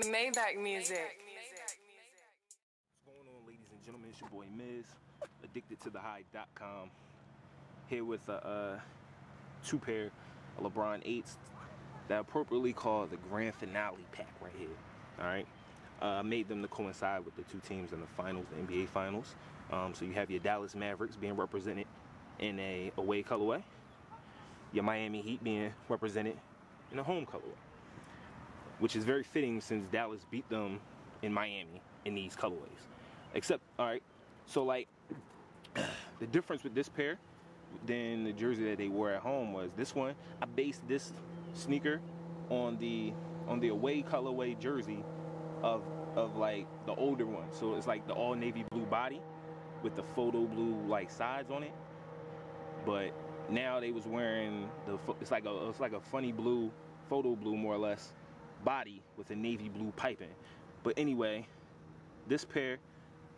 Maybach music. What's going on, ladies and gentlemen? It's your boy Miz, addictedtothehigh.com, here with a two pair of LeBron 8s that are appropriately called the grand finale pack right here. All right, I made them to coincide with the two teams in the finals, the NBA Finals. So you have your Dallas Mavericks being represented in a away colorway, your Miami Heat being represented in a home colorway, which is very fitting since Dallas beat them in Miami in these colorways. Except, all right, so like the difference with this pair than the jersey that they wore at home was this one, I based this sneaker on the away colorway jersey of like the older one. So it's like the all navy blue body with the photo blue like sides on it. But now they was wearing it's like a funny blue, photo blue more or less, body with a navy blue piping. But anyway, this pair,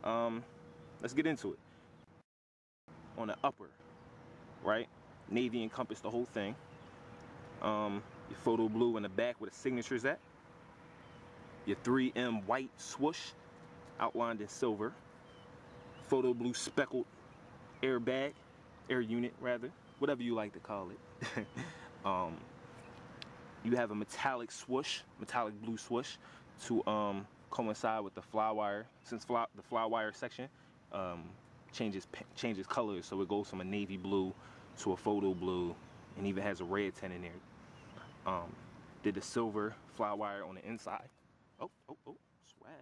let's get into it. On the upper, right, navy encompassed the whole thing. Your photo blue in the back where the signature's at. Your 3M white swoosh outlined in silver. Photo blue speckled airbag, air unit rather, whatever you like to call it. You have a metallic swoosh, metallic blue swoosh, to coincide with the flywire. Since the flywire section changes colors, so it goes from a navy blue to a photo blue, and even has a red tint in there. Did the silver flywire on the inside. Oh, swag.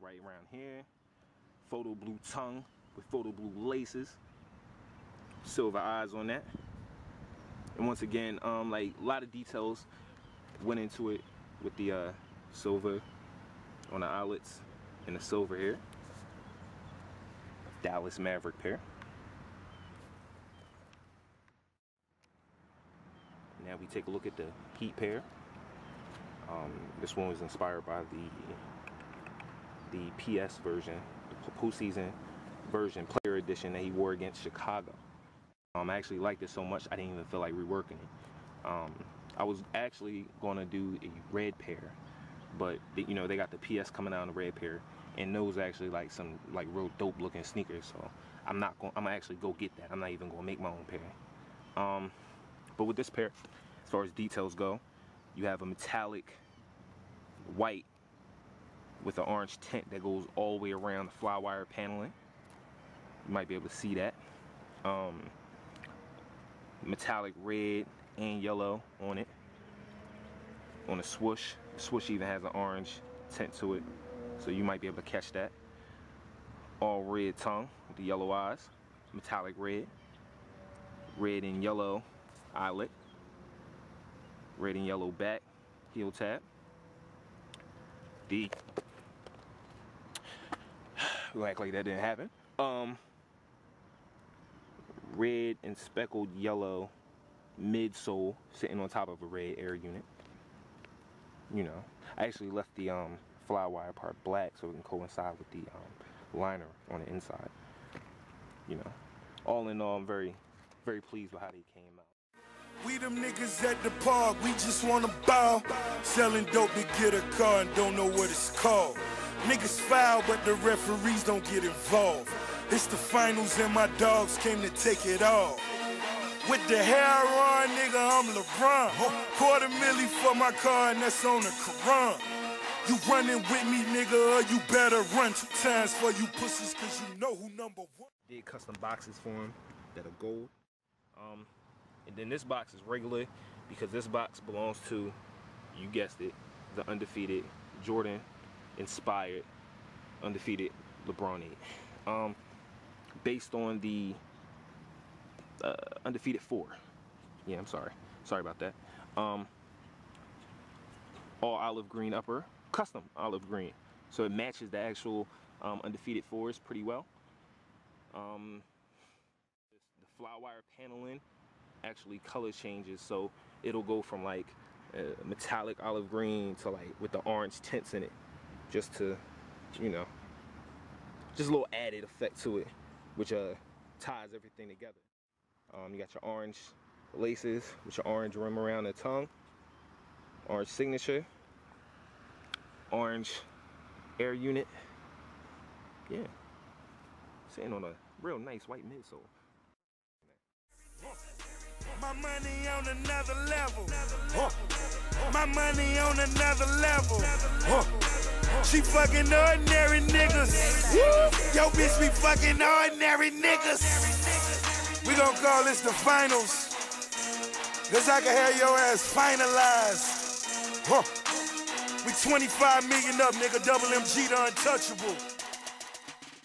Right around here, photo blue tongue with photo blue laces, silver eyes on that. And once again, like a lot of details went into it with the silver on the eyelets and the silver here. Dallas Maverick pair. Now we take a look at the Heat pair. This one was inspired by the PS version, the postseason version player edition that he wore against Chicago. I actually liked it so much I didn't even feel like reworking it. I was actually going to do a red pair, but you know, they got the PS coming out in the red pair, and those are actually like some like real dope looking sneakers. So I'm gonna actually go get that. I'm not even gonna make my own pair. But with this pair, as far as details go, you have a metallic white with an orange tint that goes all the way around the flywire paneling. You might be able to see that. Metallic red and yellow on it. On the swoosh, the swoosh even has an orange tint to it, so you might be able to catch that. All red tongue with the yellow eyes, metallic red, red and yellow eyelet, red and yellow back, heel tab. We act like that didn't happen. Red and speckled yellow midsole sitting on top of a red air unit. You know, I actually left the flywire part black so it can coincide with the liner on the inside. You know, all in all, I'm very, very pleased with how they came out. We them niggas at the park, we just wanna bow. Selling dope to get a car and don't know what it's called. Niggas foul, but the referees don't get involved. It's the finals and my dogs came to take it all. With the hair on, nigga, I'm LeBron. $250,000 for my car and that's on the Quran. You running with me, nigga, or you better run 2 times for you pussies, cause you know who #1. Did custom boxes for him that are gold. And then this box is regular because this box belongs to, you guessed it, the Undefeated, Jordan inspired, Undefeated LeBron 8. Based on the Undefeated 4. Yeah, I'm sorry about that. All olive green upper, custom olive green, so it matches the actual Undefeated 4s pretty well. The flywire paneling actually color changes, so it'll go from like metallic olive green to like with the orange tints in it, just to, you know, just a little added effect to it, which ties everything together. You got your orange laces with your orange rim around the tongue, orange signature, orange air unit. Yeah, sitting on a real nice white midsole. My money on another level. My money on another level. She fucking ordinary niggas. Yo, bitch, we fucking ordinary niggas. We gonna call this the finals, cause I can have your ass finalized. We 25 million up, nigga. Double MG the untouchable.